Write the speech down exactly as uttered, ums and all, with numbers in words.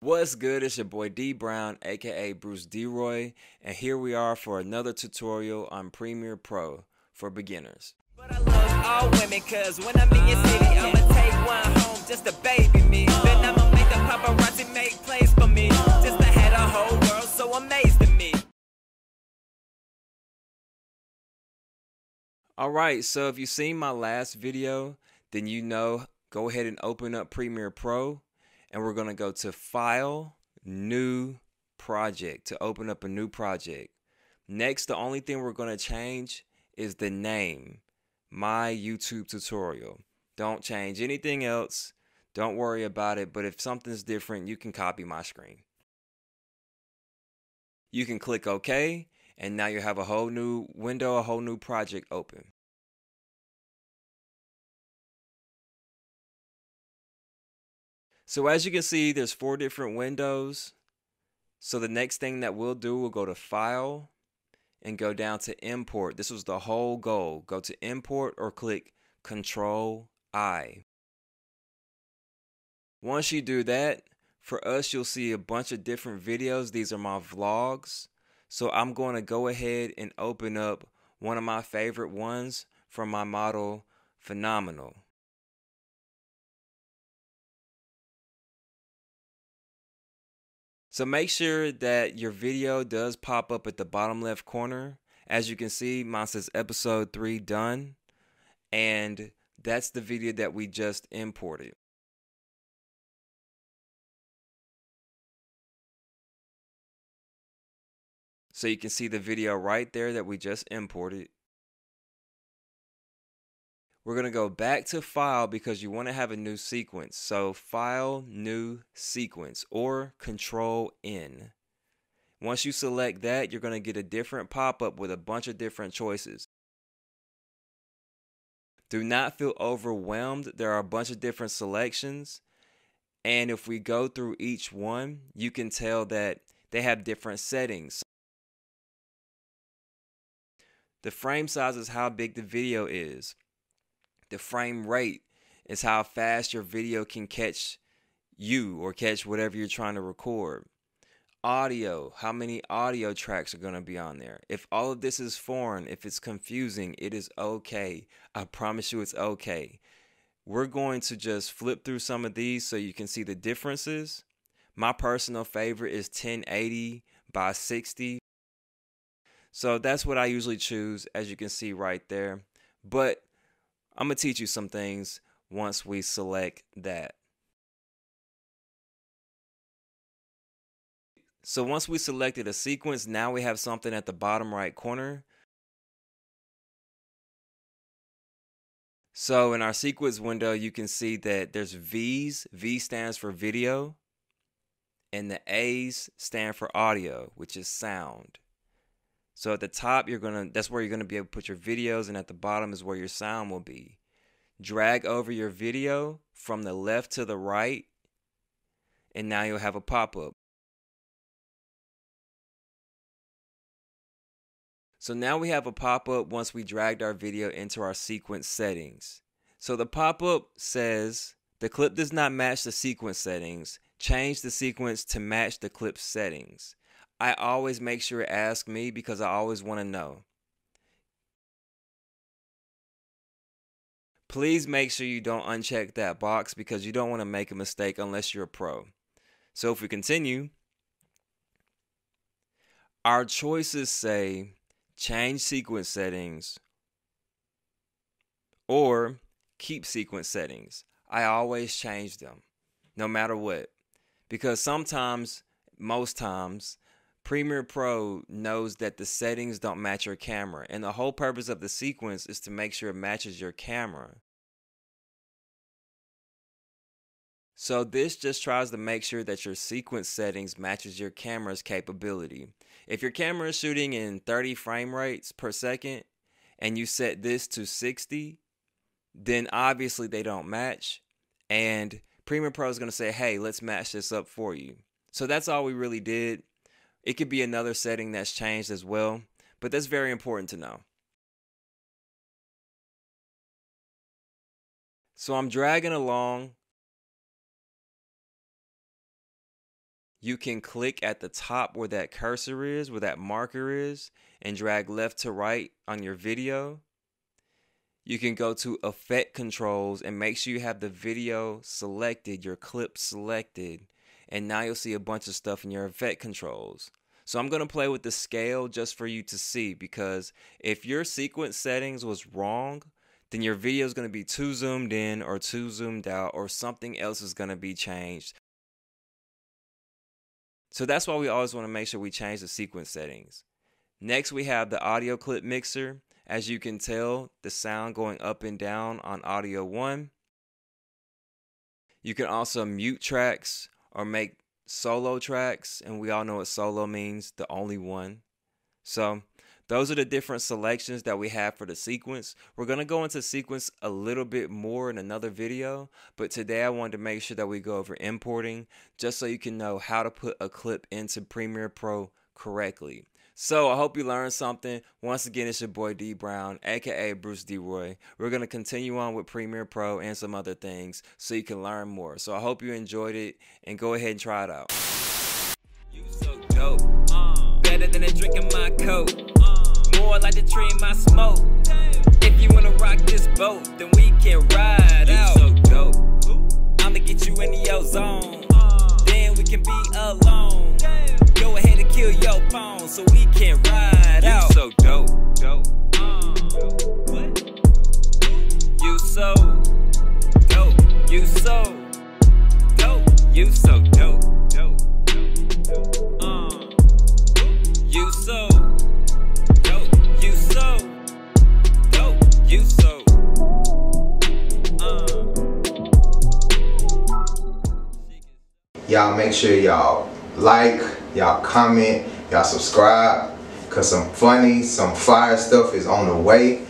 What's good? It's your boy D Brown, aka Bruce D-Roy, and here we are for another tutorial on Premiere Pro for beginners. But I love all women, cause when I'm in your city, I'ma take one home just to baby me. Then I'ma make the paparazzi make plays for me. Just I had a whole world so amazed at me. Alright, so if you've seen my last video, then you know go ahead and open up Premiere Pro. And we're going to go to File, New Project to open up a new project. Next, the only thing we're going to change is the name, My YouTube Tutorial. Don't change anything else. Don't worry about it. But if something's different, you can copy my screen. You can click OK. And now you have a whole new window, a whole new project open. So as you can see, there's four different windows. So the next thing that we'll do, we'll go to File and go down to Import. This was the whole goal. Go to Import or click Control I. Once you do that, for us, you'll see a bunch of different videos. These are my vlogs. So I'm going to go ahead and open up one of my favorite ones from my model, Phenomenal. So make sure that your video does pop up at the bottom left corner. As you can see, mine says episode three done. And that's the video that we just imported. So you can see the video right there that we just imported. We're going to go back to File because you want to have a new sequence. So File, New Sequence, or Control N. Once you select that, you're going to get a different pop-up with a bunch of different choices. Do not feel overwhelmed. There are a bunch of different selections. And if we go through each one, you can tell that they have different settings. The frame size is how big the video is. The frame rate is how fast your video can catch you or catch whatever you're trying to record. Audio, how many audio tracks are going to be on there. If all of this is foreign, if it's confusing, it is okay. I promise you it's okay. We're going to just flip through some of these so you can see the differences. My personal favorite is ten eighty by sixty. So that's what I usually choose, as you can see right there. But I'm going to teach you some things once we select that. So once we selected a sequence, now we have something at the bottom right corner. So in our sequence window, you can see that there's V's. V stands for video. And the A's stand for audio, which is sound. So at the top, you're gonna that's where you're gonna be able to put your videos, and at the bottom is where your sound will be. Drag over your video from the left to the right, and now you'll have a pop-up. So now we have a pop-up once we dragged our video into our sequence settings. So the pop-up says the clip does not match the sequence settings. Change the sequence to match the clip settings. I always make sure to ask me because I always want to know. Please make sure you don't uncheck that box because you don't want to make a mistake unless you're a pro. So if we continue, our choices say change sequence settings or keep sequence settings. I always change them no matter what, because sometimes, most times, Premiere Pro knows that the settings don't match your camera, and the whole purpose of the sequence is to make sure it matches your camera. So this just tries to make sure that your sequence settings matches your camera's capability. If your camera is shooting in thirty frame rates per second and you set this to sixty, then obviously they don't match, and Premiere Pro is going to say, hey, let's match this up for you. So that's all we really did. It could be another setting that's changed as well, but that's very important to know. So I'm dragging along. you can click at the top where that cursor is, where that marker is, and drag left to right on your video. You can go to Effect Controls and make sure you have the video selected, your clip selected, and now you'll see a bunch of stuff in your Effect Controls. So I'm going to play with the scale just for you to see, because if your sequence settings was wrong, then your video is going to be too zoomed in or too zoomed out, or something else is going to be changed. So that's why we always want to make sure we change the sequence settings. Next, we have the audio clip mixer. As you can tell, the sound going up and down on audio one. You can also mute tracks or make solo tracks, and we all know what solo means, the only one. So those are the different selections that we have for the sequence. We're going to go into sequence a little bit more in another video, but today I wanted to make sure that we go over importing, just so you can know how to put a clip into Premiere Pro correctly. So I hope you learned something. Once again, it's your boy D Brown, aka Bruce D Roy. We're going to continue on with Premiere Pro and some other things so you can learn more. So I hope you enjoyed it, and go ahead and try it out. You so dope. Uh, better than a drink in my coat. Uh, more like the tree in my smoke. Damn. If you want to rock this boat, then we can ride you out. So dope. Ooh. I'm going to get you in the ozone. Uh, then we can be alone. Damn. Go ahead and kill your phone so we can ride you out. You so dope, dope. Uh, what? You so dope. You so dope. You so dope, dope, dope, dope. Uh, you so dope. You so dope. You so. Uh. Y'all make sure y'all like. Y'all comment, y'all subscribe, cause some funny, some fire stuff is on the way.